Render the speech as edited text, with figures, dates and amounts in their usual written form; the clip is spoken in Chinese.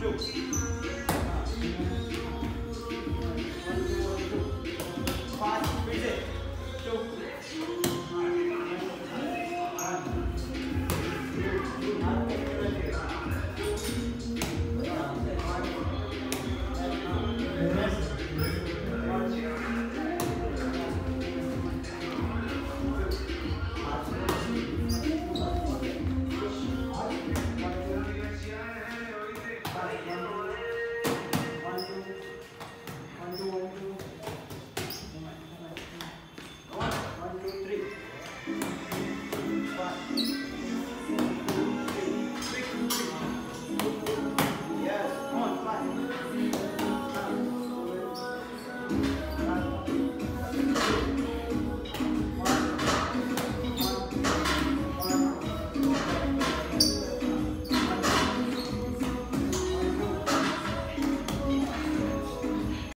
六。